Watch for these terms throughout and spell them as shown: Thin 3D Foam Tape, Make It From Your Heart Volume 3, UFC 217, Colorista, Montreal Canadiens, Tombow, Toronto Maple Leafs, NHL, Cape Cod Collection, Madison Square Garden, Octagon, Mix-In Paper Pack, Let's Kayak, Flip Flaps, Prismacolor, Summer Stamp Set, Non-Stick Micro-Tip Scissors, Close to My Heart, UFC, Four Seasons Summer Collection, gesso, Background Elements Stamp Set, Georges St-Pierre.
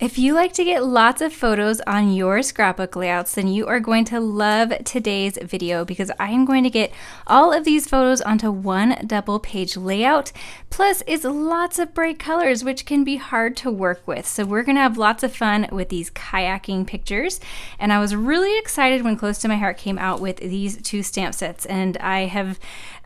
If you like to get lots of photos on your scrapbook layouts, then you are going to love today's video because I am going to get all of these photos onto one double page layout. Plus, it's lots of bright colors, which can be hard to work with. So we're gonna have lots of fun with these kayaking pictures. And I was really excited when Close to My Heart came out with these two stamp sets. And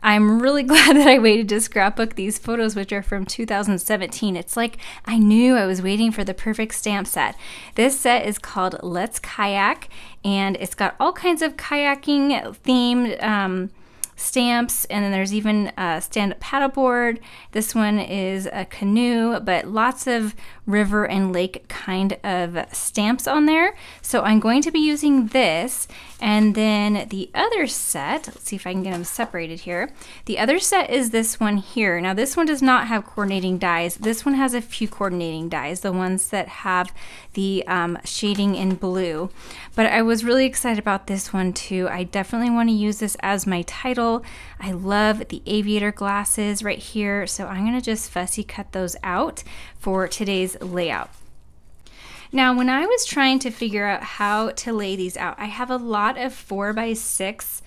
I'm really glad that I waited to scrapbook these photos, which are from 2017. It's like I knew I was waiting for the perfect stamp set. This set is called Let's Kayak, and it's got all kinds of kayaking themed stamps, and then there's even a stand-up paddleboard. This one is a canoe, but lots of river and lake kind of stamps on there. So I'm going to be using this, and then the other set, let's see if I can get them separated here. The other set is this one here. Now this one does not have coordinating dies. This one has a few coordinating dies, the ones that have the shading in blue. But I was really excited about this one too. I definitely want to use this as my title. I love the aviator glasses right here, so I'm going to just fussy cut those out for today's layout. Now, when I was trying to figure out how to lay these out, I have a lot of 4x6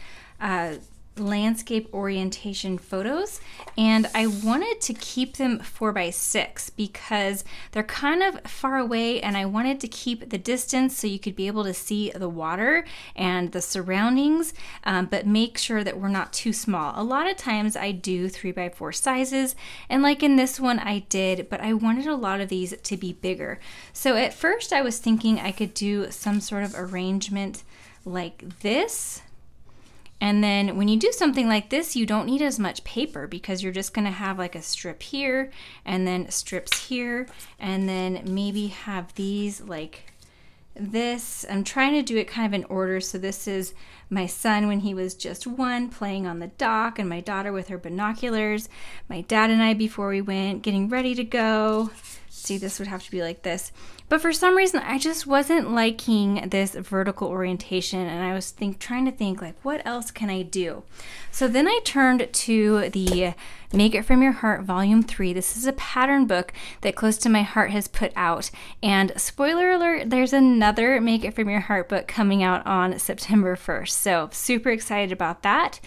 landscape orientation photos, and I wanted to keep them 4x6 because they're kind of far away, and I wanted to keep the distance so you could be able to see the water and the surroundings, but make sure that we're not too small. A lot of times I do 3x4 sizes, and like in this one I did, but I wanted a lot of these to be bigger. So at first I was thinking I could do some sort of arrangement like this. And then when you do something like this, you don't need as much paper because you're just going to have like a strip here and then strips here and then maybe have these like this. I'm trying to do it kind of in order. So this is my son when he was just one playing on the dock, and my daughter with her binoculars, my dad and I before we went getting ready to go. See, this would have to be like this. But for some reason, I just wasn't liking this vertical orientation, and I was trying to think like, what else can I do? So then I turned to the Make It From Your Heart Volume 3. This is a pattern book that Close to My Heart has put out. And spoiler alert, there's another Make It From Your Heart book coming out on September 1st. So super excited about that.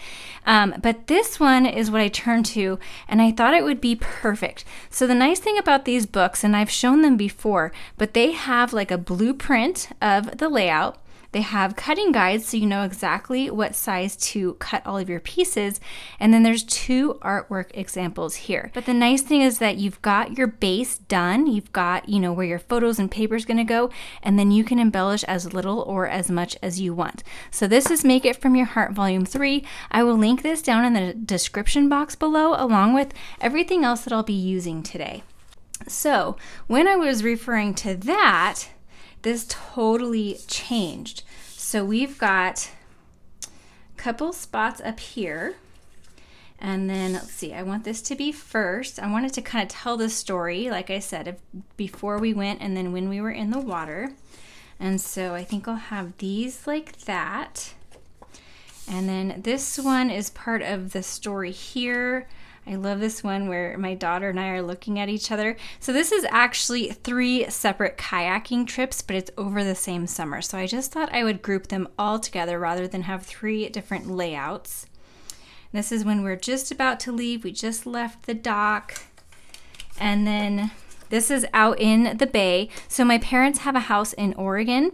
But this one is what I turned to, and I thought it would be perfect. So the nice thing about these books, and I've shown them before, but they have like a blueprint of the layout. They have cutting guides so you know exactly what size to cut all of your pieces. And then there's two artwork examples here. But the nice thing is that you've got your base done. You've got, you know, where your photos and paper is going to go. And then you can embellish as little or as much as you want. So this is Make It From Your Heart Volume 3. I will link this down in the description box below along with everything else that I'll be using today. So when I was referring to that, this totally changed. So we've got a couple spots up here. And then let's see, I want this to be first. I wanted to kind of tell the story, like I said, before we went and then when we were in the water. And so I think I'll have these like that. And then this one is part of the story here. I love this one where my daughter and I are looking at each other. So this is actually three separate kayaking trips, but it's over the same summer. So I just thought I would group them all together rather than have three different layouts. This is when we're just about to leave. We just left the dock. And then this is out in the bay. So my parents have a house in Oregon,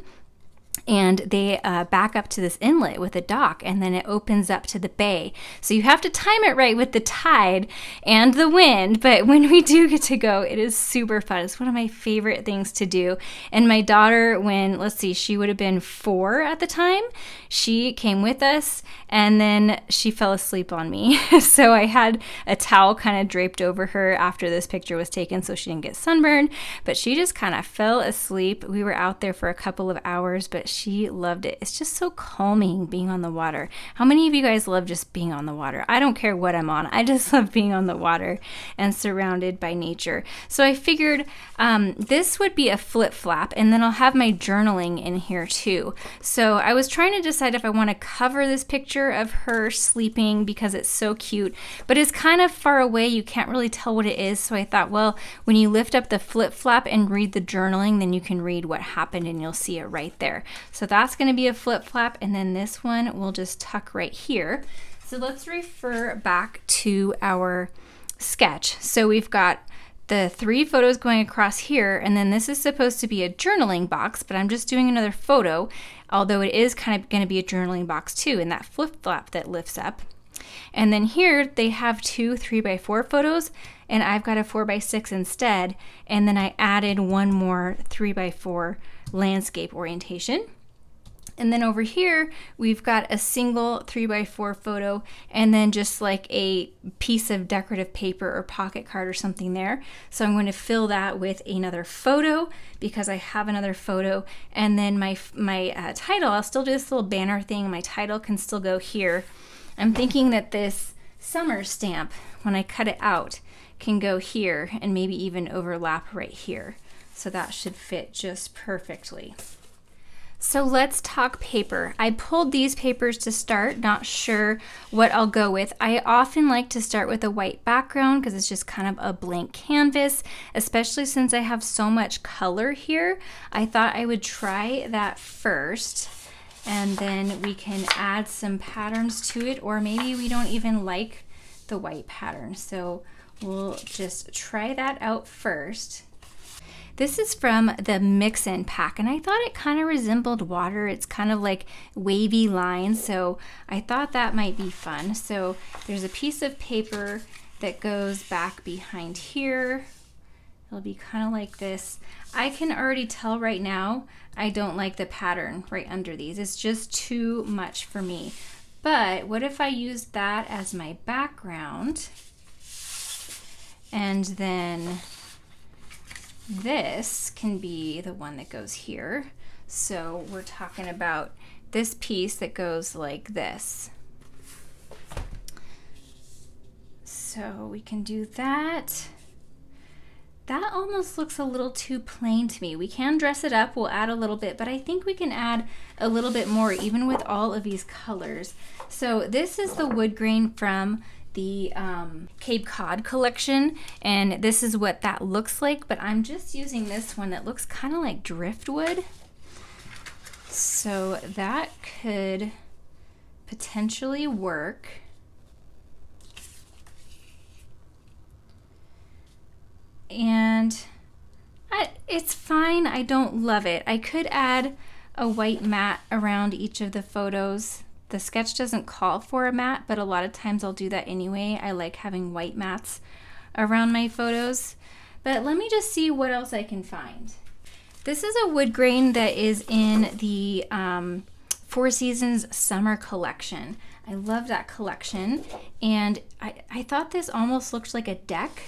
and they back up to this inlet with a dock, and then it opens up to the bay. So you have to time it right with the tide and the wind, but when we do get to go, it is super fun. It's one of my favorite things to do. And my daughter, when, let's see, she would have been 4 at the time, she came with us, and then she fell asleep on me. So I had a towel kind of draped over her after this picture was taken so she didn't get sunburned, but she just kind of fell asleep. We were out there for a couple of hours, but she loved it. It's just so calming being on the water. How many of you guys love just being on the water? I don't care what I'm on. I just love being on the water and surrounded by nature. So I figured this would be a flip-flop, and then I'll have my journaling in here too. So I was trying to decide if I want to cover this picture of her sleeping because it's so cute, but it's kind of far away. You can't really tell what it is. So I thought, well, when you lift up the flip-flop and read the journaling, then you can read what happened and you'll see it right there. So that's going to be a flip-flop, and then this one will just tuck right here. So let's refer back to our sketch. So we've got the three photos going across here, and then this is supposed to be a journaling box, but I'm just doing another photo, although it is kind of going to be a journaling box too, and that flip-flop that lifts up. And then here they have two 3x4 photos, and I've got a 4x6 instead, and then I added one more 3x4 landscape orientation. And then over here, we've got a single 3x4 photo, and then just like a piece of decorative paper or pocket card or something there. So I'm going to fill that with another photo because I have another photo. And then my title, I'll still do this little banner thing. My title can still go here. I'm thinking that this summer stamp, when I cut it out, can go here and maybe even overlap right here. So that should fit just perfectly. So let's talk paper. I pulled these papers to start, not sure what I'll go with. I often like to start with a white background because it's just kind of a blank canvas, especially since I have so much color here. I thought I would try that first, and then we can add some patterns to it, or maybe we don't even like the white pattern. So we'll just try that out first. This is from the Mix-In pack, and I thought it kind of resembled water. It's kind of like wavy lines, so I thought that might be fun. So there's a piece of paper that goes back behind here. It'll be kind of like this. I can already tell right now I don't like the pattern right under these. It's just too much for me. But what if I use that as my background, and then this can be the one that goes here. So we're talking about this piece that goes like this. So we can do that. That almost looks a little too plain to me. We can dress it up, we'll add a little bit, but I think we can add a little bit more even with all of these colors. So this is the wood grain from the Cape Cod Collection, and this is what that looks like, but I'm just using this one that looks kind of like driftwood. So that could potentially work. And it's fine, I don't love it. I could add a white mat around each of the photos. The sketch doesn't call for a mat, but a lot of times I'll do that anyway. I like having white mats around my photos. But let me just see what else I can find. This is a wood grain that is in the Four Seasons Summer Collection. I love that collection. And I thought this almost looked like a deck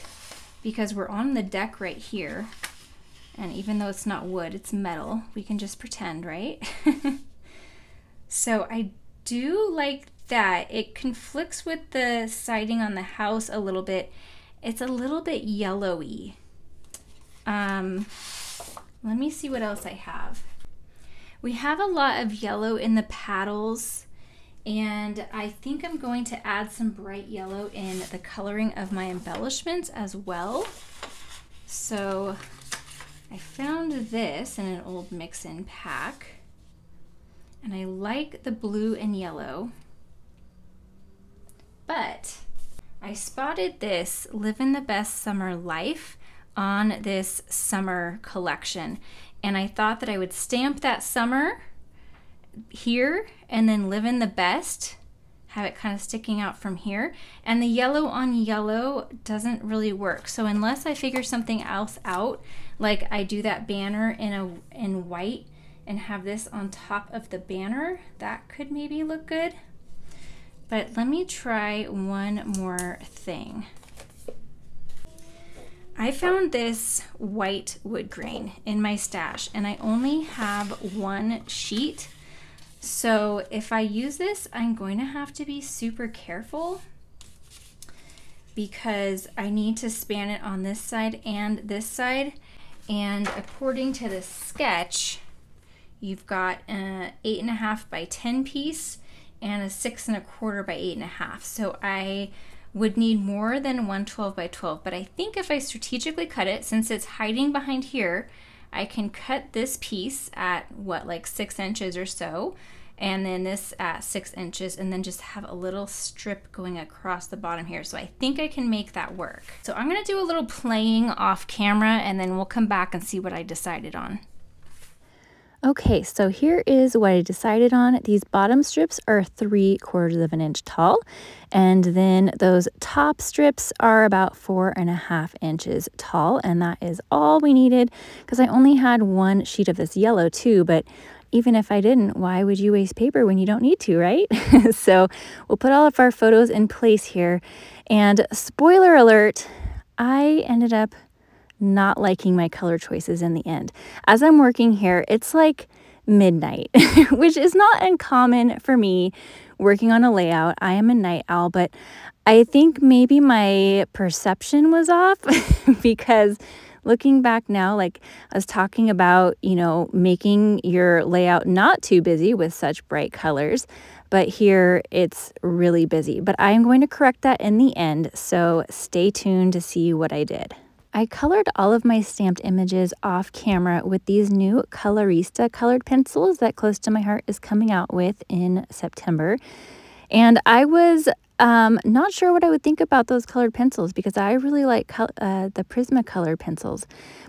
because we're on the deck right here. And even though it's not wood, it's metal. We can just pretend, right? So I do like that. It conflicts with the siding on the house a little bit. It's a little bit yellowy. Let me see what else I have. We have a lot of yellow in the paddles, and I think I'm going to add some bright yellow in the coloring of my embellishments as well. So I found this in an old Mix-In pack. And I like the blue and yellow, but I spotted this Living the Best Summer Life on this summer collection. And I thought that I would stamp that summer here and then Living the Best, have it kind of sticking out from here. And the yellow on yellow doesn't really work. So unless I figure something else out, like I do that banner in white, and have this on top of the banner, that could maybe look good. But let me try one more thing. I found this white wood grain in my stash and I only have one sheet. So if I use this, I'm going to have to be super careful because I need to span it on this side. And according to this sketch, you've got an 8.5 by 10 piece and a 6.25 by 8.5. So I would need more than 1 12 by 12, but I think if I strategically cut it, since it's hiding behind here, I can cut this piece at what, like 6 inches or so, and then this at 6 inches, and then just have a little strip going across the bottom here. So I think I can make that work. So I'm gonna do a little playing off camera and then we'll come back and see what I decided on. Okay, so here is what I decided on. These bottom strips are 3/4 of an inch tall, and then those top strips are about 4.5 inches tall, and that is all we needed because I only had one sheet of this yellow too, but even if I didn't, why would you waste paper when you don't need to, right? So we'll put all of our photos in place here, and spoiler alert, I ended up not liking my color choices in the end. As I'm working here, it's like midnight, which is not uncommon for me working on a layout. I am a night owl, but I think maybe my perception was off because looking back now, like I was talking about, you know, making your layout not too busy with such bright colors, but here it's really busy. But I am going to correct that in the end, so stay tuned to see what I did. I colored all of my stamped images off camera with these new Colorista colored pencils that Close to My Heart is coming out with in September. And I was not sure what I would think about those colored pencils because I really like the Prismacolor pencils,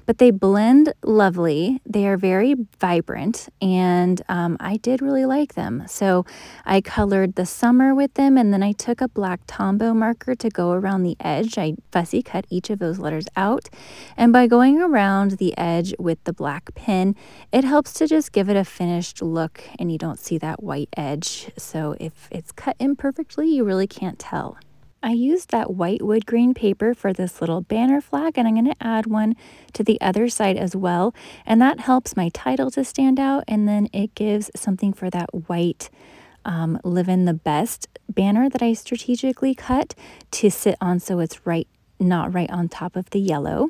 but they blend lovely. They are very vibrant, and I did really like them. So I colored the summer with them, and then I took a black Tombow marker to go around the edge. I fussy cut each of those letters out, and by going around the edge with the black pen, it helps to just give it a finished look, and you don't see that white edge. So if it's cut imperfectly, you really can't tell. I used that white wood grain paper for this little banner flag, and I'm going to add one to the other side as well, and that helps my title to stand out, and then it gives something for that white Livin' the Best banner that I strategically cut to sit on, so it's right, not right on top of the yellow.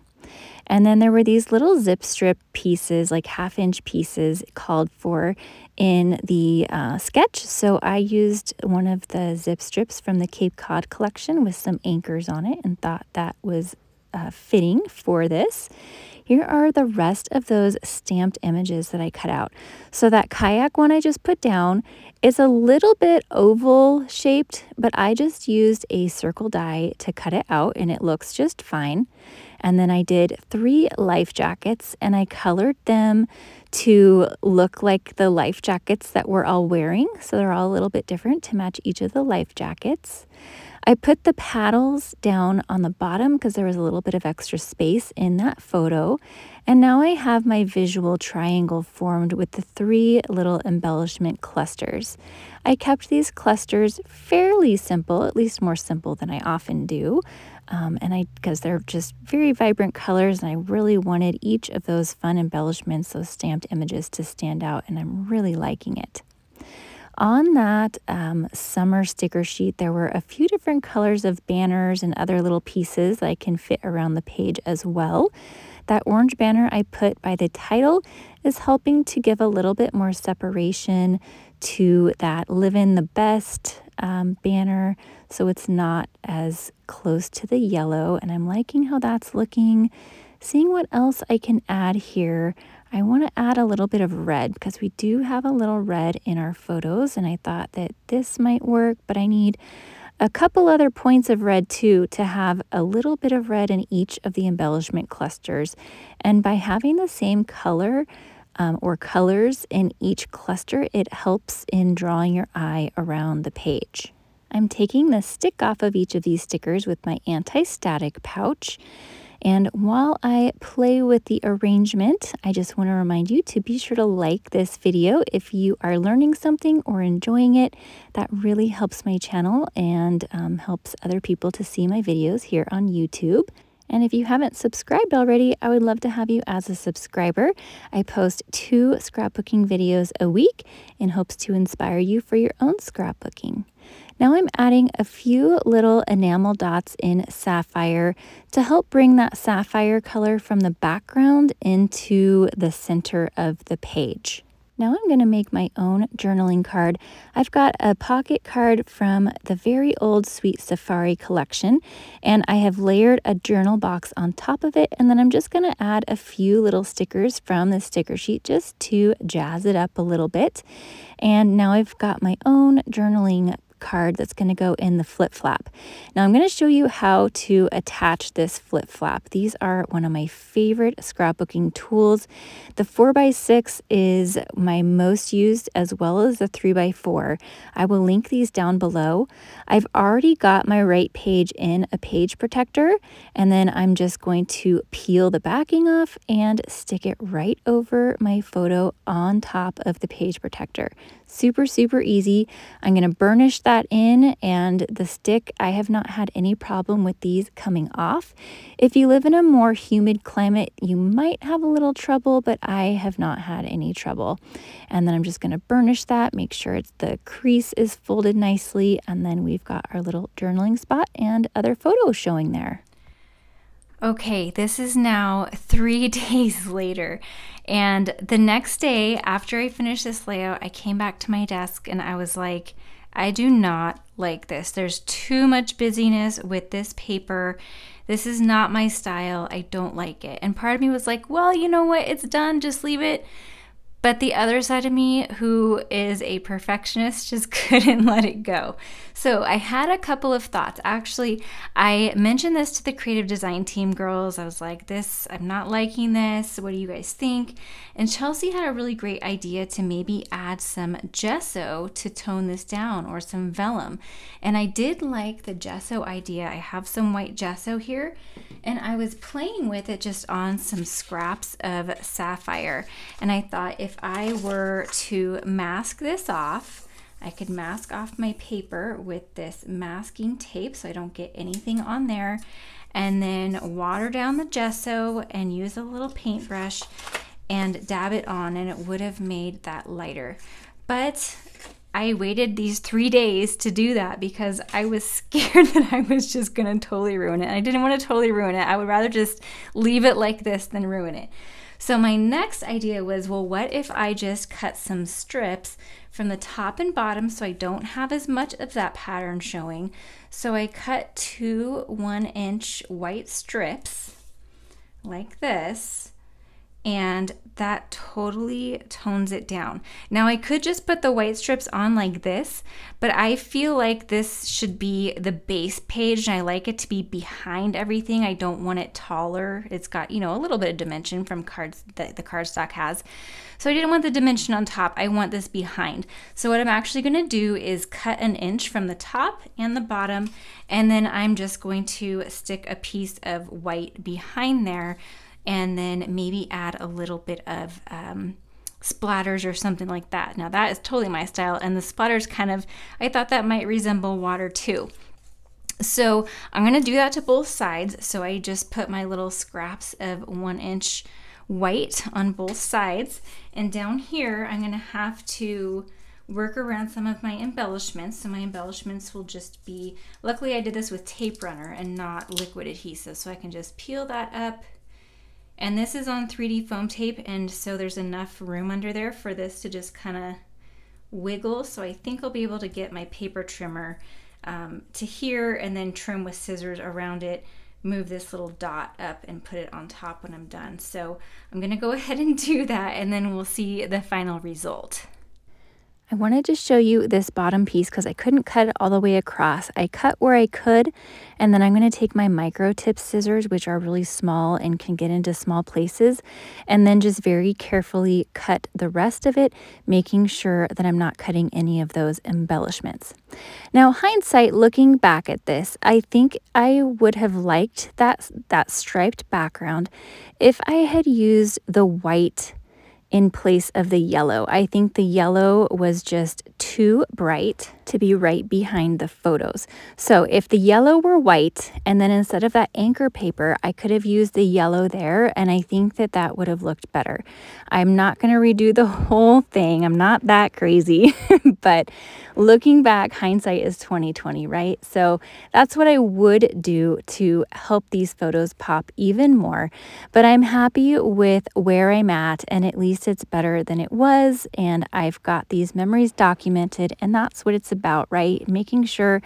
And then there were these little zip strip pieces, like 1/2 inch pieces called for in the sketch. So I used one of the zip strips from the Cape Cod Collection with some anchors on it and thought that was fitting for this. Here are the rest of those stamped images that I cut out. So that kayak one I just put down is a little bit oval shaped, but I just used a circle die to cut it out and it looks just fine. And then I did 3 life jackets and I colored them to look like the life jackets that we're all wearing. So they're all a little bit different to match each of the life jackets. I put the paddles down on the bottom because there was a little bit of extra space in that photo. And now I have my visual triangle formed with the 3 little embellishment clusters. I kept these clusters fairly simple, at least more simple than I often do. Because they're just very vibrant colors and I really wanted each of those fun embellishments, those stamped images, to stand out, and I'm really liking it. On that summer sticker sheet, there were a few different colors of banners and other little pieces that I can fit around the page as well. That orange banner I put by the title is helping to give a little bit more separation to that Livin' the Best banner, so it's not as close to the yellow, and I'm liking how that's looking. Seeing what else I can add here. I want to add a little bit of red because we do have a little red in our photos, and I thought that this might work, but I need a couple other points of red too to have a little bit of red in each of the embellishment clusters. And by having the same color or colors in each cluster, it helps in drawing your eye around the page. I'm taking the stick off of each of these stickers with my anti-static pouch. And while I play with the arrangement, I just want to remind you to be sure to like this video if you are learning something or enjoying it. That really helps my channel and helps other people to see my videos here on YouTube. And if you haven't subscribed already, I would love to have you as a subscriber. I post 2 scrapbooking videos a week in hopes to inspire you for your own scrapbooking. Now I'm adding a few little enamel dots in sapphire to help bring that sapphire color from the background into the center of the page. Now I'm going to make my own journaling card. I've got a pocket card from the very old Sweet Safari collection, and I have layered a journal box on top of it, and then I'm just going to add a few little stickers from the sticker sheet just to jazz it up a little bit. And now I've got my own journaling card that's going to go in the flip flap. Now I'm going to show you how to attach this flip flap. These are one of my favorite scrapbooking tools. The 4x6 is my most used, as well as the 3x4. I will link these down below. I've already got my right page in a page protector, and then I'm just going to peel the backing off and stick it right over my photo on top of the page protector. Super, super easy. I'm going to burnish that in, and the stick, I have not had any problem with these coming off. If you live in a more humid climate, you might have a little trouble, but I have not had any trouble. And then I'm just going to burnish that, make sure the crease is folded nicely, and then we've got our little journaling spot and other photos showing there. Okay, this is now 3 days later, and the next day after I finished this layout, I came back to my desk and I was like, I do not like this. There's too much busyness with this paper. This is not my style. I don't like it. And part of me was like, well, you know what? It's done. Just leave it. But the other side of me, who is a perfectionist, just couldn't let it go. So I had a couple of thoughts. Actually, I mentioned this to the creative design team girls. I was like, I'm not liking this. What do you guys think? And Chelsea had a really great idea to maybe add some gesso to tone this down, or some vellum. And I did like the gesso idea. I have some white gesso here, and I was playing with it just on some scraps of sapphire. And I thought, if I were to mask this off, I could mask off my paper with this masking tape so I don't get anything on there, and then water down the gesso and use a little paintbrush and dab it on, and it would have made that lighter. But I waited these 3 days to do that because I was scared that I was just going to totally ruin it. I didn't want to totally ruin it. I would rather just leave it like this than ruin it. So my next idea was, well, what if I just cut some strips from the top and bottom so I don't have as much of that pattern showing? So I cut 2 1-inch white strips like this, and that totally tones it down. Now I could just put the white strips on like this, but I feel like this should be the base page, and I like it to be behind everything. I don't want it taller. It's got, you know, a little bit of dimension from cards that the cardstock has. So I didn't want the dimension on top. I want this behind. So what I'm actually going to do is cut 1 inch from the top and the bottom, and then I'm just going to stick a piece of white behind there, and then maybe add a little bit of splatters or something like that. Now that is totally my style, and the splatters kind of, I thought that might resemble water too. So I'm gonna do that to both sides. So I just put my little scraps of 1-inch white on both sides, and down here I'm gonna have to work around some of my embellishments. So my embellishments will just be, luckily I did this with tape runner and not liquid adhesive, so I can just peel that up. And this is on 3D foam tape, and so there's enough room under there for this to just kind of wiggle. So I think I'll be able to get my paper trimmer to here, and then trim with scissors around it, move this little dot up and put it on top when I'm done. So I'm gonna go ahead and do that, and then we'll see the final result. I wanted to show you this bottom piece because I couldn't cut it all the way across. I cut where I could, and then I'm going to take my micro tip scissors, which are really small and can get into small places, and then just very carefully cut the rest of it, making sure that I'm not cutting any of those embellishments. Now, hindsight, looking back at this, I think I would have liked that striped background if I had used the white in place of the yellow. I think the yellow was just too bright to be right behind the photos. So if the yellow were white, and then instead of that anchor paper, I could have used the yellow there, and I think that that would have looked better. I'm not going to redo the whole thing. I'm not that crazy, but looking back, hindsight is 20/20, right? So that's what I would do to help these photos pop even more, but I'm happy with where I'm at, and at least it's better than it was, and I've got these memories documented, and that's what it's about, right? Making sure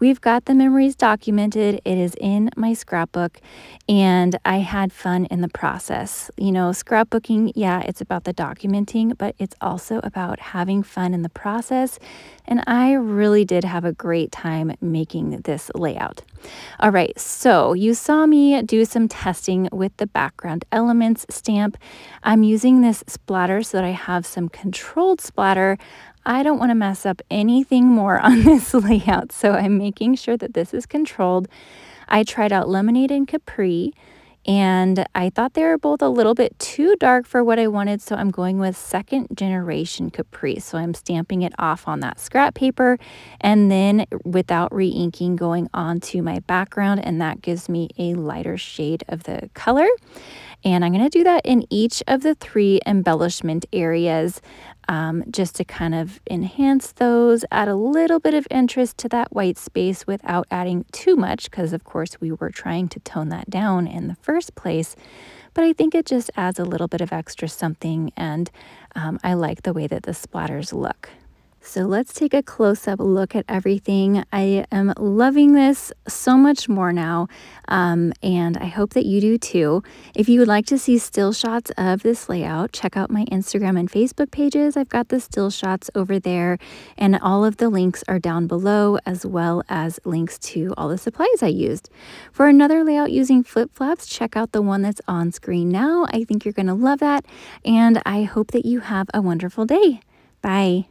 we've got the memories documented. It is in my scrapbook, and I had fun in the process. You know, scrapbooking, yeah, it's about the documenting, but it's also about having fun in the process. And I really did have a great time making this layout. All right, so you saw me do some testing with the background elements stamp. I'm using this splatter so that I have some controlled splatter. I don't want to mess up anything more on this layout, so I'm making sure that this is controlled. I tried out Lemonade and Capri, and I thought they were both a little bit too dark for what I wanted, so I'm going with second generation Capri. So I'm stamping it off on that scrap paper, and then without re-inking, going onto my background, and that gives me a lighter shade of the color. And I'm going to do that in each of the three embellishment areas, just to kind of enhance those, add a little bit of interest to that white space without adding too much, because of course we were trying to tone that down in the first place. But I think it just adds a little bit of extra something, and I like the way that the splatters look. So let's take a close-up look at everything. I am loving this so much more now, and I hope that you do too. If you would like to see still shots of this layout, check out my Instagram and Facebook pages. I've got the still shots over there, and all of the links are down below, as well as links to all the supplies I used. For another layout using flip-flops, check out the one that's on screen now. I think you're going to love that, and I hope that you have a wonderful day. Bye.